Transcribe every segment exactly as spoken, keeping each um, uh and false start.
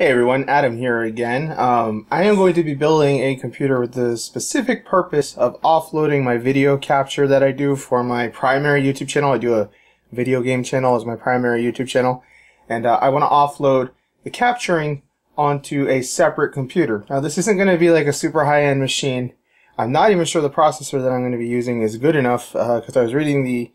Hey everyone, Adam here again. Um, I am going to be building a computer with the specific purpose of offloading my video capture that I do for my primary YouTube channel. I do a video game channel as my primary YouTube channel, and uh, I want to offload the capturing onto a separate computer. Now this isn't going to be like a super high-end machine. I'm not even sure the processor that I'm going to be using is good enough because uh, I was reading the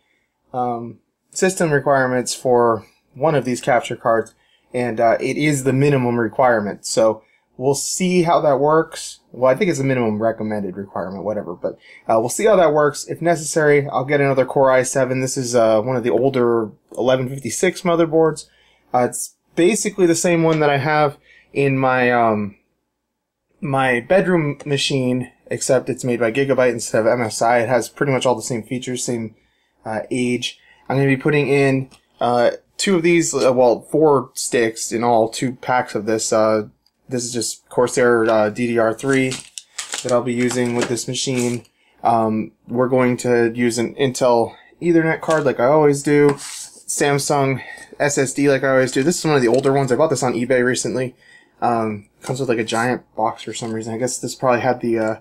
um, system requirements for one of these capture cards. And uh, it is the minimum requirement, so we'll see how that works. Well, I think it's a minimum recommended requirement, whatever, but uh, we'll see how that works. If necessary, I'll get another Core i seven. This is uh, one of the older eleven fifty-six motherboards. Uh, it's basically the same one that I have in my um, my bedroom machine, except it's made by Gigabyte instead of M S I. It has pretty much all the same features, same uh, age. I'm going to be putting in Uh, two of these, uh, well, four sticks in all, two packs of this. Uh, this is just Corsair uh, D D R three that I'll be using with this machine. Um, we're going to use an Intel Ethernet card like I always do, Samsung S S D like I always do. This is one of the older ones. I bought this on eBay recently. Um, comes with like a giant box for some reason. I guess this probably had the uh,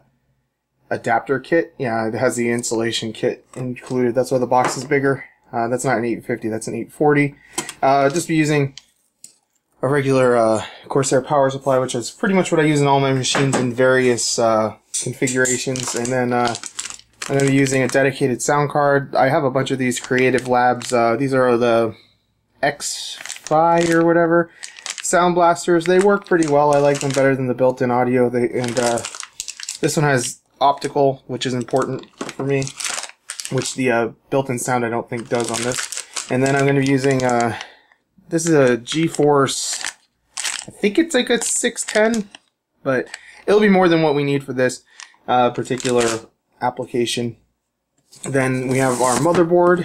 adapter kit. Yeah, it has the installation kit included. That's why the box is bigger. Uh, that's not an eight fifty, that's an eight forty. Uh, just be using a regular uh, Corsair power supply, which is pretty much what I use in all my machines in various uh, configurations. And then uh, I'm going to be using a dedicated sound card. I have a bunch of these Creative Labs. Uh, these are the X-Fi or whatever sound blasters. They work pretty well. I like them better than the built-in audio. They and uh, this one has optical, which is important for me, which the uh, built-in sound I don't think does on this. And then I'm going to be using, uh, this is a GeForce, I think it's like a six ten, but it'll be more than what we need for this uh, particular application. Then we have our motherboard,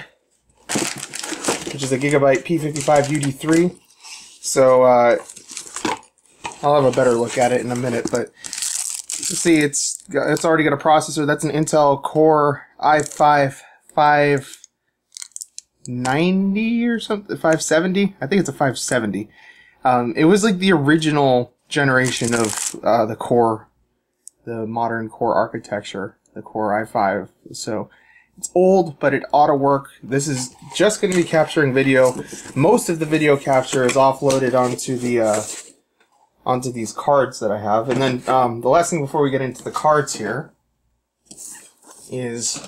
which is a Gigabyte P fifty-five U D three, so uh, I'll have a better look at it in a minute, but see, it's it's already got a processor. That's an Intel Core i five five ninety or something, five seventy. I think it's a five seventy. Um, it was like the original generation of uh, the Core, the modern Core architecture, the Core i five. So it's old, but it ought to work. This is just going to be capturing video. Most of the video capture is offloaded onto the Uh, onto these cards that I have. And then um, the last thing before we get into the cards here is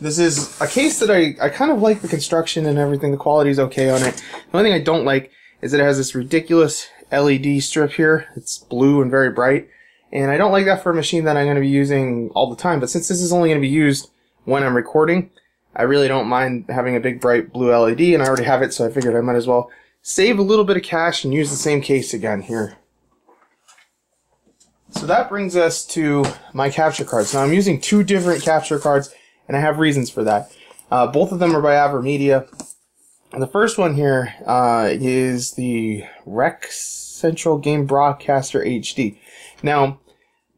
this is a case that I, I kind of like the construction and everything. The quality is okay on it. The only thing I don't like is that it has this ridiculous L E D strip here. It's blue and very bright. And I don't like that for a machine that I'm going to be using all the time. But since this is only going to be used when I'm recording, I really don't mind having a big bright blue L E D. And I already have it, so I figured I might as well save a little bit of cash and use the same case again here. So that brings us to my capture cards. Now I'm using two different capture cards, and I have reasons for that. Uh, both of them are by AVerMedia. And the first one here uh, is the Rec Central Game Broadcaster H D. Now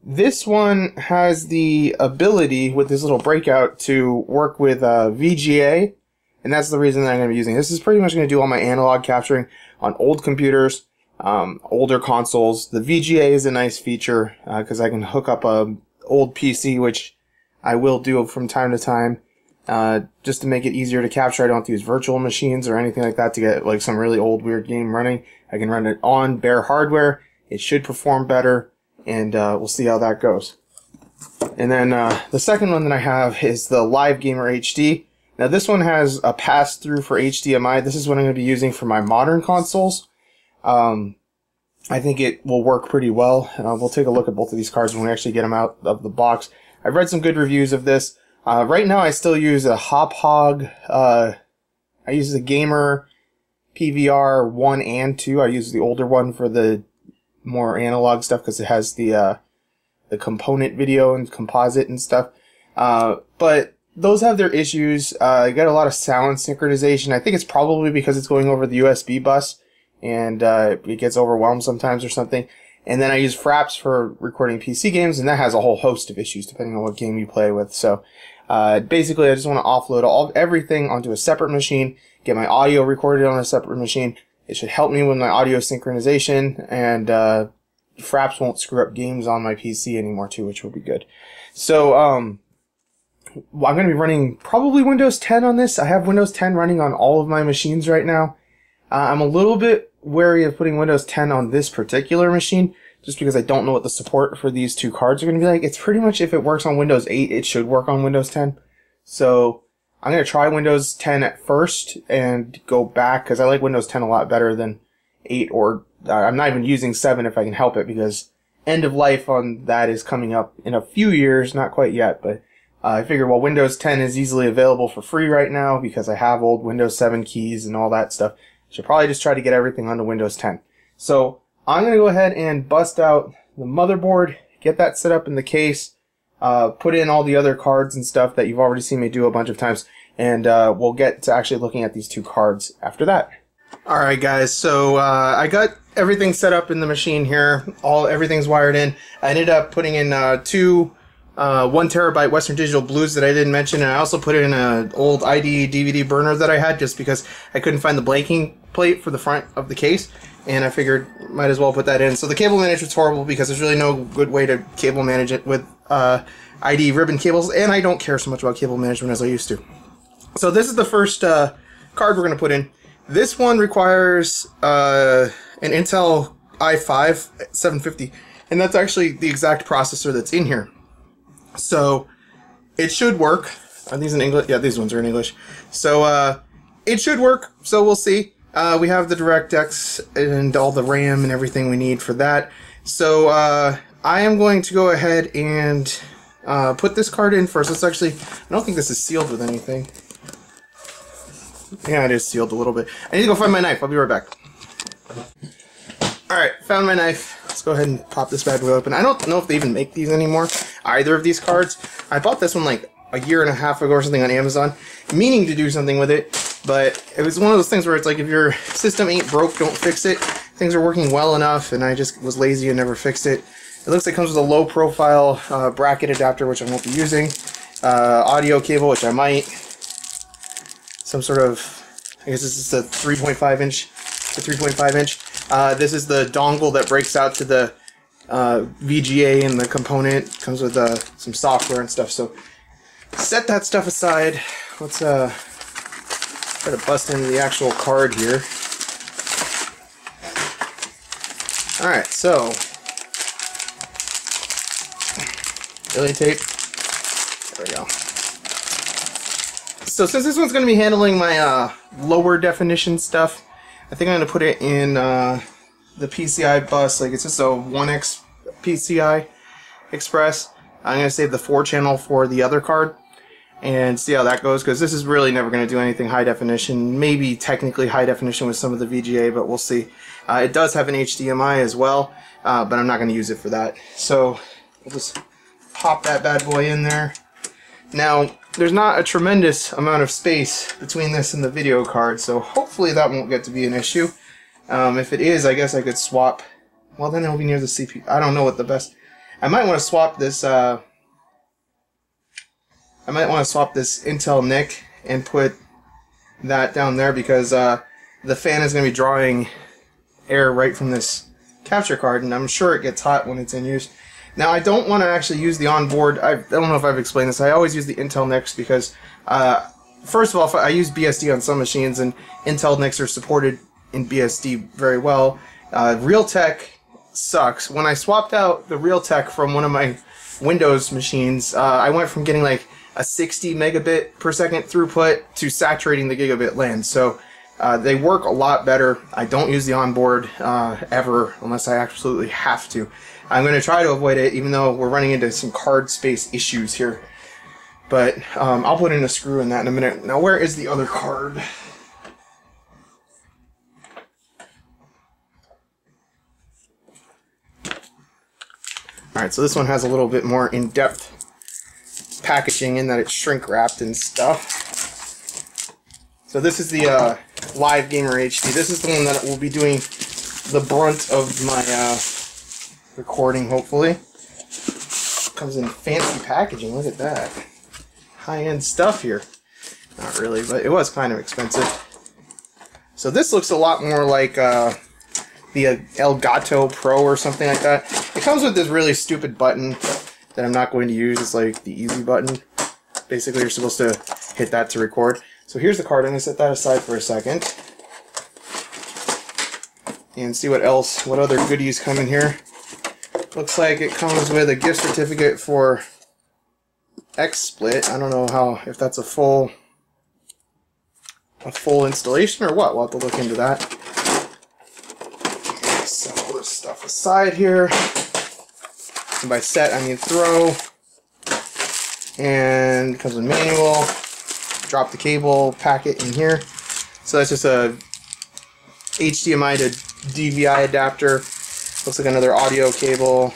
this one has the ability with this little breakout to work with uh, V G A. And that's the reason that I'm going to be using this. This is pretty much going to do all my analog capturing on old computers, um, older consoles. The V G A is a nice feature because uh, I can hook up a old P C, which I will do from time to time, uh, just to make it easier to capture. I don't have to use virtual machines or anything like that to get like some really old weird game running. I can run it on bare hardware. It should perform better, and uh, we'll see how that goes. And then uh, the second one that I have is the Live Gamer H D. Now this one has a pass-through for H D M I. This is what I'm going to be using for my modern consoles. Um, I think it will work pretty well. Uh, we'll take a look at both of these cards when we actually get them out of the box. I've read some good reviews of this. Uh, right now I still use a Hop Hog. Uh, I use the Gamer P V R one and two. I use the older one for the more analog stuff because it has the, uh, the component video and composite and stuff. Uh, but those have their issues. Uh, you got a lot of sound synchronization. I think it's probably because it's going over the U S B bus, and uh, it gets overwhelmed sometimes or something. And then I use Fraps for recording P C games, and that has a whole host of issues depending on what game you play with. So uh, basically, I just want to offload all everything onto a separate machine, get my audio recorded on a separate machine, It should help me with my audio synchronization, and uh, Fraps won't screw up games on my P C anymore too, which will be good. So um, well, I'm going to be running probably Windows ten on this. I have Windows ten running on all of my machines right now. Uh, I'm a little bit wary of putting Windows ten on this particular machine, just because I don't know what the support for these two cards are going to be like. It's pretty much, if it works on Windows eight, it should work on Windows ten. So I'm going to try Windows ten at first and go back, because I like Windows ten a lot better than eight, or uh, I'm not even using seven if I can help it, because end of life on that is coming up in a few years, not quite yet, but uh, I figure, well, Windows ten is easily available for free right now because I have old Windows seven keys and all that stuff. Should probably just try to get everything onto Windows ten. So I'm going to go ahead and bust out the motherboard, get that set up in the case, uh, put in all the other cards and stuff that you've already seen me do a bunch of times, and uh, we'll get to actually looking at these two cards after that. Alright guys, so uh, I got everything set up in the machine here. All everything's wired in. I ended up putting in uh, two uh, one terabyte Western Digital Blues that I didn't mention, and I also put in an old I D E D V D burner that I had, just because I couldn't find the blanking plate for the front of the case, and I figured might as well put that in. So the cable management was horrible because there's really no good way to cable manage it with uh, I D E ribbon cables, and I don't care so much about cable management as I used to. So this is the first uh, card we're going to put in. This one requires uh, an Intel i five seven fifty, and that's actually the exact processor that's in here. So it should work. Are these in English? Yeah, these ones are in English. So uh, it should work, so we'll see. Uh, we have the DirectX and all the RAM and everything we need for that. So uh, I am going to go ahead and uh, put this card in first. Let's actually, I don't think this is sealed with anything. Yeah, it is sealed a little bit. I need to go find my knife. I'll be right back. Alright, found my knife. Let's go ahead and pop this bad boy open. I don't know if they even make these anymore, either of these cards. I bought this one like a year and a half ago or something on Amazon, meaning to do something with it, but it was one of those things where it's like, if your system ain't broke, don't fix it. Things are working well enough, and I just was lazy and never fixed it. It looks like it comes with a low profile uh, bracket adapter, which I won't be using, uh, audio cable, which I might, some sort of, I guess this is a three point five inch, the three point five inch. Uh, this is the dongle that breaks out to the uh, V G A and the component. It comes with uh, some software and stuff. So set that stuff aside. Let's uh, try to bust into the actual card here. All right, so billy tape. There we go. So since this one's going to be handling my uh, lower definition stuff, I think I'm going to put it in uh, the P C I bus. Like, it's just a one X P C I Express. I'm going to save the four channel for the other card and see how that goes, because this is really never going to do anything high definition. Maybe technically high definition with some of the V G A, but we'll see. Uh, it does have an H D M I as well, uh, but I'm not going to use it for that. So we'll just pop that bad boy in there. Now, there's not a tremendous amount of space between this and the video card, so hopefully that won't get to be an issue. Um, if it is, I guess I could swap. Well, then it'll be near the C P U. I don't know what the best. I might want to swap this. Uh, I might want to swap this Intel N I C and put that down there, because uh, the fan is going to be drawing air right from this capture card, and I'm sure it gets hot when it's in use. Now, I don't want to actually use the onboard. I, I don't know if I've explained this. I always use the Intel N I Cs because, uh, first of all, if I use B S D on some machines, and Intel N I Cs are supported in B S D very well. Uh, Realtek sucks. When I swapped out the Realtek from one of my Windows machines, uh, I went from getting like a sixty megabit per second throughput to saturating the gigabit LAN. So uh, they work a lot better. I don't use the onboard uh, ever unless I absolutely have to. I'm going to try to avoid it, even though we're running into some card space issues here. But um, I'll put in a screw in that in a minute. Now, where is the other card? Alright, so this one has a little bit more in-depth packaging in that it's shrink-wrapped and stuff. So this is the uh, Live Gamer H D. This is the one that will be doing the brunt of my... Uh, recording, hopefully. Comes in fancy packaging. Look at that. High-end stuff here. Not really, but it was kind of expensive. So this looks a lot more like uh, the uh, Elgato Pro or something like that. It comes with this really stupid button that I'm not going to use. It's like the easy button. Basically, you're supposed to hit that to record. So here's the card. I'm going to set that aside for a second and see what else, what other goodies come in here. Looks like it comes with a gift certificate for XSplit. I don't know how, if that's a full a full installation or what. We'll have to look into that. Set all this stuff aside here. And by set, I mean throw. And it comes with manual. Drop the cable packet in here. So that's just a H D M I to D V I adapter. Looks like another audio cable.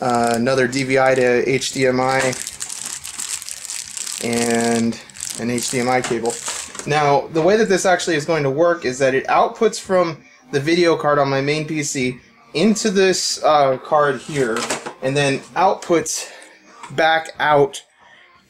Uh, another D V I to H D M I. And an H D M I cable. Now, the way that this actually is going to work is that it outputs from the video card on my main P C into this uh, card here, and then outputs back out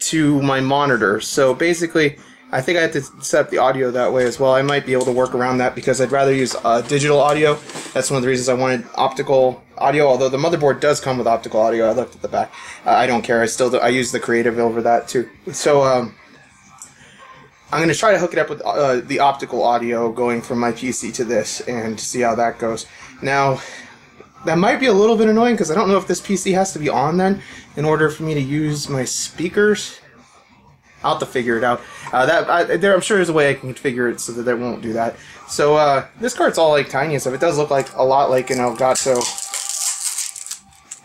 to my monitor. So basically, I think I have to set up the audio that way as well. I might be able to work around that because I'd rather use uh, digital audio. That's one of the reasons I wanted optical audio, although the motherboard does come with optical audio. I looked at the back. Uh, I don't care. I still do, I use the Creative over that too. So, um, I'm going to try to hook it up with uh, the optical audio going from my P C to this and see how that goes. Now, that might be a little bit annoying because I don't know if this P C has to be on then in order for me to use my speakers. I'll have to figure it out. Uh, that I, there, I'm sure there's a way I can configure it so that it won't do that. So uh, this card's all like tiny and stuff. It does look like a lot like an Elgato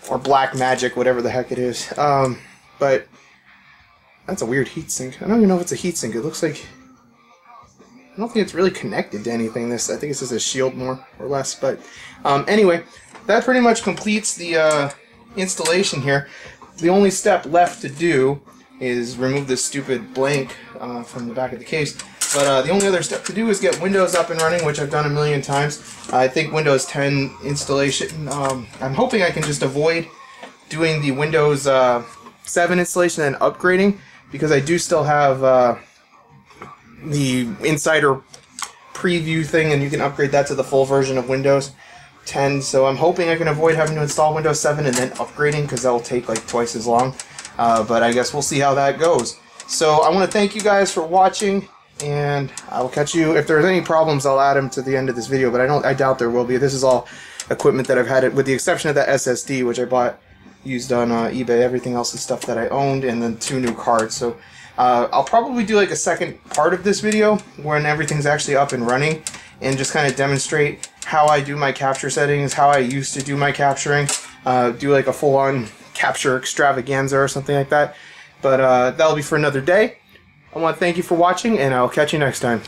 or Black Magic, whatever the heck it is. Um, but... That's a weird heatsink. I don't even know if it's a heatsink. It looks like... I don't think it's really connected to anything. This I think it's just a shield more or less. But um, anyway, that pretty much completes the uh, installation here. The only step left to do is remove this stupid blank uh, from the back of the case. But uh, the only other step to do is get Windows up and running, which I've done a million times. I think Windows ten installation... Um, I'm hoping I can just avoid doing the Windows uh, seven installation and upgrading, because I do still have uh, the Insider Preview thing, and you can upgrade that to the full version of Windows ten, so I'm hoping I can avoid having to install Windows seven and then upgrading, because that will take like twice as long, uh, but I guess we'll see how that goes. So I want to thank you guys for watching, and I will catch you. If there's any problems, I'll add them to the end of this video, but I don't. I doubt there will be. This is all equipment that I've had, it, with the exception of that S S D, which I bought used on uh, eBay. Everything else is stuff that I owned, and then two new cards. So uh, I'll probably do like a second part of this video when everything's actually up and running, and just kind of demonstrate how I do my capture settings, how I used to do my capturing, uh, do like a full-on capture extravaganza or something like that. But uh, that'll be for another day. I want to thank you for watching, and I'll catch you next time.